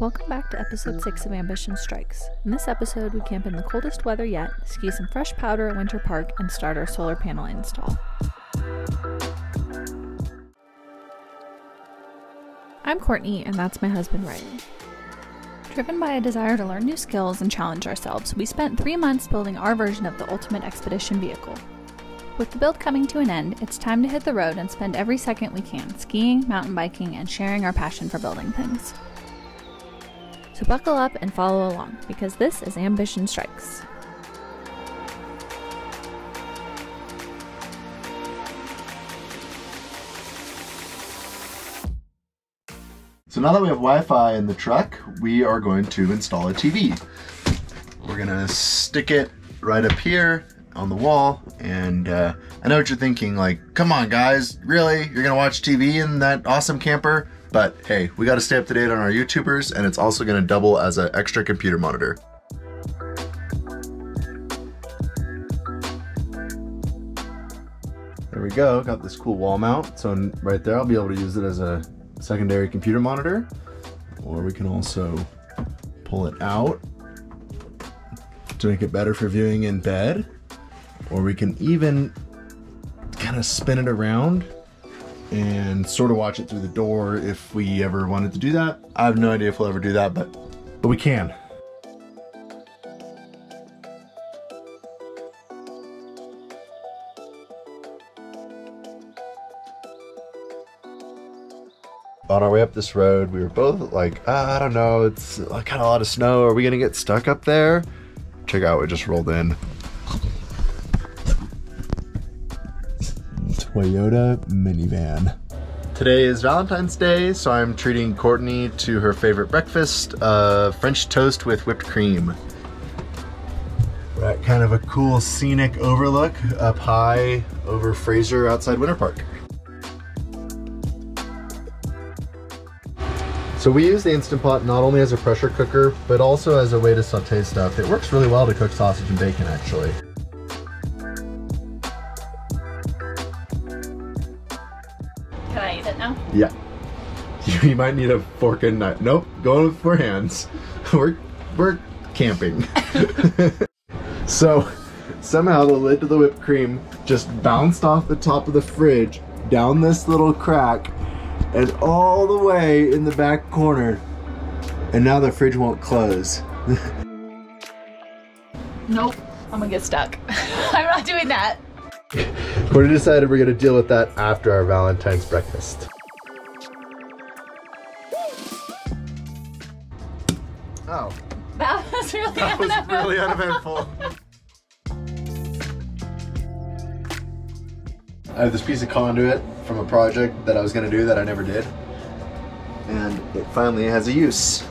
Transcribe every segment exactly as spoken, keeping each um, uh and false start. Welcome back to episode six of Ambition Strikes. In this episode, we camp in the coldest weather yet, ski some fresh powder at Winter Park, and start our solar panel install. I'm Courtney, and that's my husband Riley. Driven by a desire to learn new skills and challenge ourselves, we spent three months building our version of the ultimate expedition vehicle. With the build coming to an end, it's time to hit the road and spend every second we can skiing, mountain biking, and sharing our passion for building things. So buckle up and follow along, because this is Ambition Strikes. So now that we have Wi-Fi in the truck, we are going to install a T V. We're gonna stick it right up here on the wall, and uh, I know what you're thinking, like, come on guys, really? You're gonna watch T V in that awesome camper? But hey, we gotta stay up to date on our YouTubers, and it's also gonna double as an extra computer monitor. There we go, got this cool wall mount. So right there, I'll be able to use it as a secondary computer monitor, or we can also pull it out to make it better for viewing in bed, or we can even kind of spin it around and sort of watch it through the door if we ever wanted to do that. I have no idea if we'll ever do that, but but we can. On our way up this road, we were both like, I don't know, it's like kind of a lot of snow. Are we gonna get stuck up there? Check out, we just rolled in. Toyota minivan. Today is Valentine's Day, so I'm treating Courtney to her favorite breakfast, uh, French toast with whipped cream. We're at kind of a cool scenic overlook up high over Fraser outside Winter Park. So we use the Instant Pot not only as a pressure cooker, but also as a way to saute stuff. It works really well to cook sausage and bacon, actually. Can I eat it now? Yeah. You might need a fork and knife. Nope, going with four hands. We're, we're camping. So somehow the lid to the whipped cream just bounced off the top of the fridge, down this little crack, and all the way in the back corner. And now the fridge won't close. Nope, I'm gonna get stuck. I'm not doing that. Courtney decided we're gonna deal with that after our Valentine's breakfast. Oh. That was really that uneventful. That was really uneventful. I have this piece of conduit from a project that I was gonna do that I never did, and it finally has a use.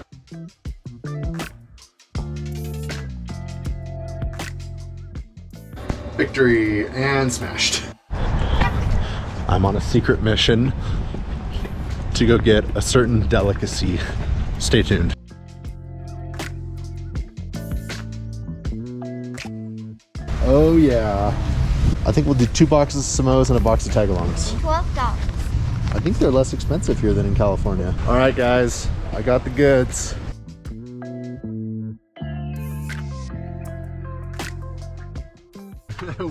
Victory, and smashed. I'm on a secret mission to go get a certain delicacy. Stay tuned. Oh yeah. I think we'll do two boxes of Samoas and a box of Tagalongs. twelve dollars. I think they're less expensive here than in California. All right, guys, I got the goods.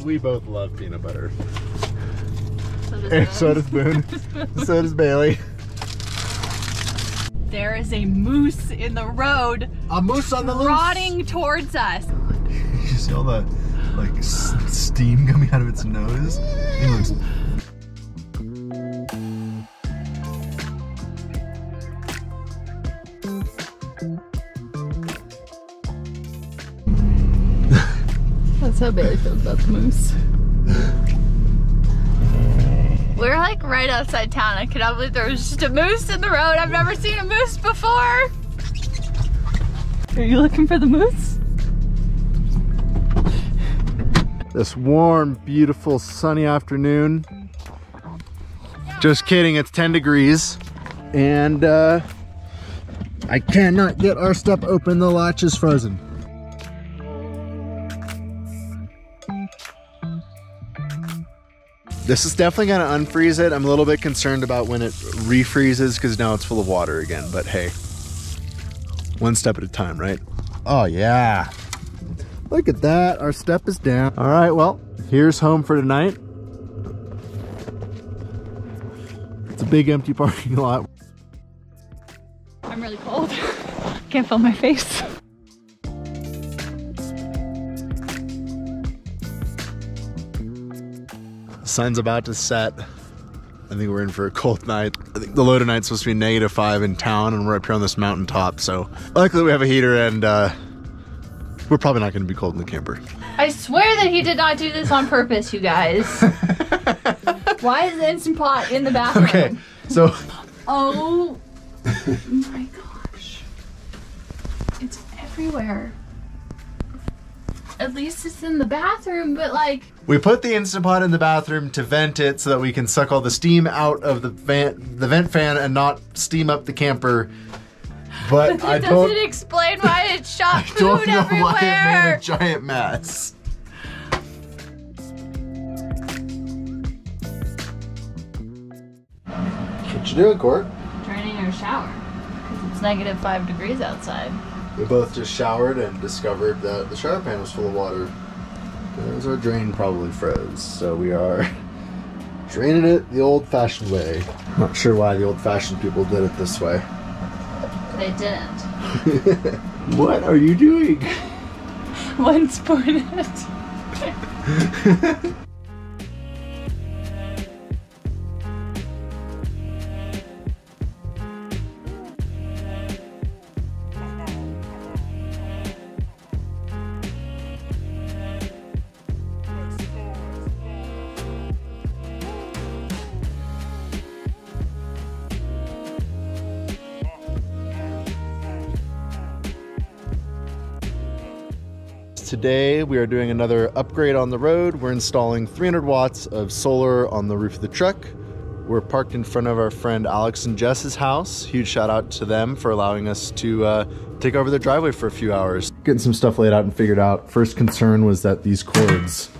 We both love peanut butter. So does, and so does Boone. So does Bailey. There is a moose in the road. A moose on the loose. Rotting towards us. You see all that, like, s steam coming out of its nose. It looks... That's how Bailey feels about the moose. We're like right outside town. I cannot believe there was just a moose in the road. I've never seen a moose before. Are you looking for the moose? This warm, beautiful, sunny afternoon. Just kidding, it's ten degrees. And uh, I cannot get our step open, the latch is frozen. This is definitely gonna unfreeze it. I'm a little bit concerned about when it refreezes because now it's full of water again, but hey. one step at a time, right? Oh yeah. Look at that, our step is down. All right, well, here's home for tonight. It's a big empty parking lot. I'm really cold. Can't feel my face. The sun's about to set. I think we're in for a cold night. I think the low tonight's supposed to be negative five in town, and we're up here on this mountaintop. So luckily we have a heater, and uh, we're probably not gonna be cold in the camper. I swear that he did not do this on purpose, you guys. Why is the Instant Pot in the bathroom? Okay, so. Oh my gosh. It's everywhere. At least it's in the bathroom, but like. We put the Instant Pot in the bathroom to vent it so that we can suck all the steam out of the vent, the vent fan and not steam up the camper. But, but I don't. Doesn't explain why it shot food everywhere. I don't know everywhere. Why it made a giant mess. What you doing, Court? Turning your shower. Because it's negative five degrees outside. We both just showered and discovered that the shower pan was full of water. Because our drain probably froze, so we are draining it the old-fashioned way. Not sure why the old-fashioned people did it this way. They didn't. What are you doing? One spoon it. Today we are doing another upgrade on the road. We're installing three hundred watts of solar on the roof of the truck. We're parked in front of our friend Alex and Jess's house. Huge shout out to them for allowing us to uh, take over their driveway for a few hours. Getting some stuff laid out and figured out. First concern was that these cords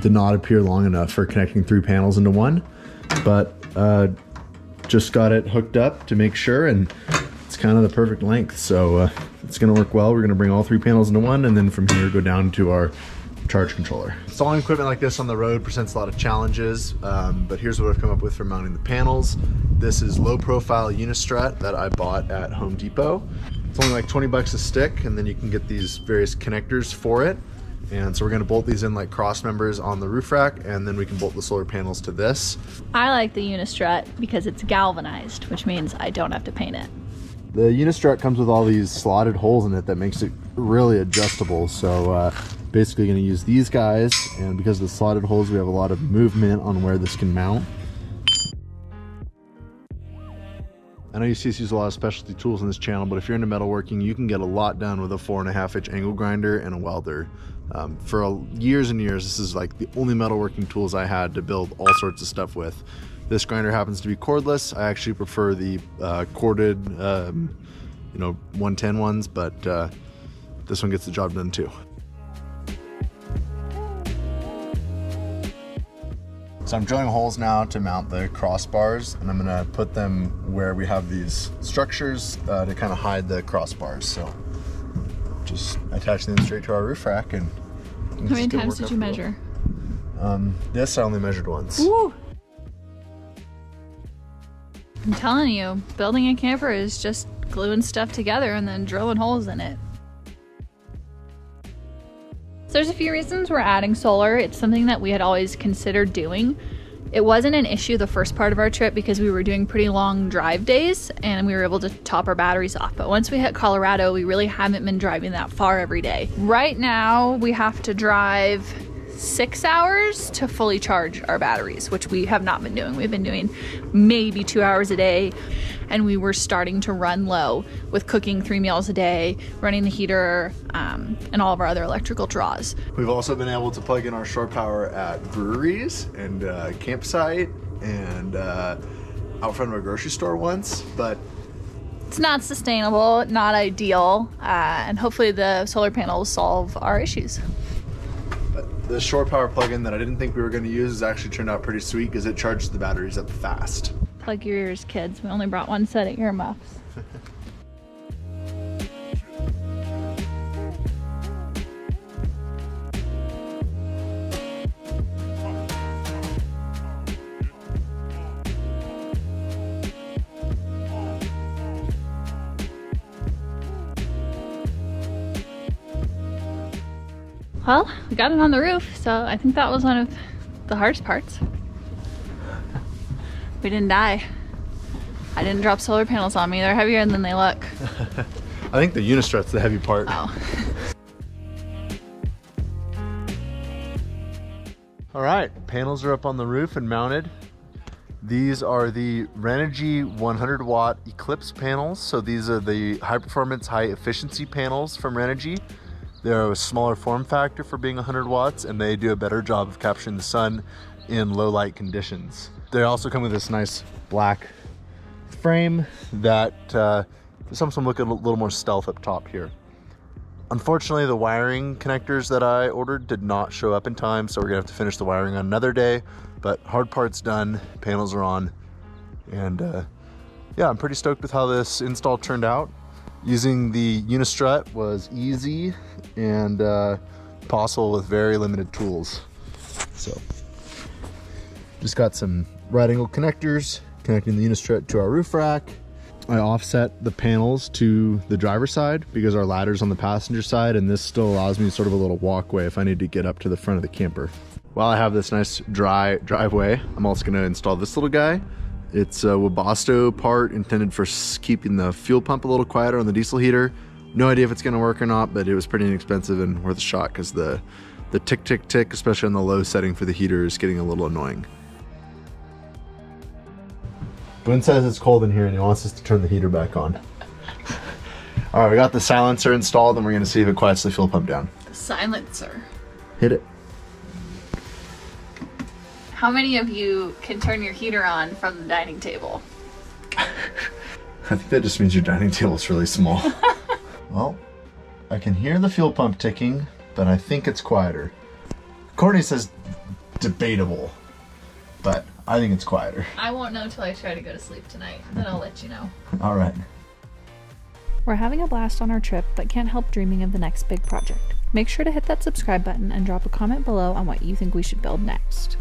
did not appear long enough for connecting three panels into one, but uh, just got it hooked up to make sure, and it's kind of the perfect length, so uh, it's gonna work well. We're gonna bring all three panels into one, and then from here go down to our charge controller. Installing equipment like this on the road presents a lot of challenges, um, but here's what I've come up with for mounting the panels. This is low profile Unistrut that I bought at Home Depot. It's only like twenty bucks a stick, and then you can get these various connectors for it. And so we're gonna bolt these in like cross members on the roof rack, and then we can bolt the solar panels to this. I like the Unistrut because it's galvanized, which means I don't have to paint it. The Unistrut comes with all these slotted holes in it that makes it really adjustable. So uh, basically gonna use these guys, and because of the slotted holes, we have a lot of movement on where this can mount. I know you see us use a lot of specialty tools on this channel, but if you're into metalworking, you can get a lot done with a four and a half inch angle grinder and a welder. Um, for a, years and years, this is like the only metalworking tools I had to build all sorts of stuff with. This grinder happens to be cordless. I actually prefer the uh, corded, um, you know, one ten ones, but uh, this one gets the job done too. So I'm drilling holes now to mount the crossbars, and I'm gonna put them where we have these structures uh, to kind of hide the crossbars. So just attach them straight to our roof rack. And how many times did you measure? Um, this I only measured once. Ooh. I'm telling you, building a camper is just gluing stuff together and then drilling holes in it. So there's a few reasons we're adding solar. It's something that we had always considered doing. It wasn't an issue the first part of our trip because we were doing pretty long drive days and we were able to top our batteries off. But once we hit Colorado, we really haven't been driving that far every day. Right now, we have to drive six hours to fully charge our batteries, which we have not been doing. We've been doing maybe two hours a day, and we were starting to run low with cooking three meals a day, running the heater, um, and all of our other electrical draws. We've also been able to plug in our shore power at breweries and uh, campsite and uh, out front of a grocery store once, but it's not sustainable, not ideal, uh, and hopefully the solar panels solve our issues. The shore power plug-in that I didn't think we were going to use has actually turned out pretty sweet because it charges the batteries up fast. Plug your ears, kids. We only brought one set of earmuffs. Well, we got it on the roof, so I think that was one of the hardest parts. We didn't die. I didn't drop solar panels on me. They're heavier than they look. I think the Unistrut's the heavy part. Oh. All right, panels are up on the roof and mounted. These are the Renogy one hundred watt Eclipse panels. So these are the high performance, high efficiency panels from Renogy. They're a smaller form factor for being one hundred watts, and they do a better job of capturing the sun in low light conditions. They also come with this nice black frame that uh, some some look a little more stealth up top here. Unfortunately, the wiring connectors that I ordered did not show up in time, so we're gonna have to finish the wiring on another day, but hard part's done, panels are on, and uh, yeah, I'm pretty stoked with how this install turned out. Using the Unistrut was easy and uh, possible with very limited tools. So, just got some right angle connectors connecting the Unistrut to our roof rack. I offset the panels to the driver's side because our ladder's on the passenger side, and this still allows me sort of a little walkway if I need to get up to the front of the camper. While I have this nice dry driveway, I'm also gonna install this little guy. It's a Webasto part intended for keeping the fuel pump a little quieter on the diesel heater. No idea if it's gonna work or not, but it was pretty inexpensive and worth a shot because the, the tick, tick, tick, especially on the low setting for the heater, is getting a little annoying. Boone says it's cold in here and he wants us to turn the heater back on. All right, we got the silencer installed and we're gonna see if it quiets the fuel pump down. The silencer. Hit it. How many of you can turn your heater on from the dining table? I think that just means your dining table's really small. Well, I can hear the fuel pump ticking, but I think it's quieter. Courtney says debatable, but I think it's quieter. I won't know till I try to go to sleep tonight. Then I'll let you know. All right. We're having a blast on our trip, but can't help dreaming of the next big project. Make sure to hit that subscribe button and drop a comment below on what you think we should build next.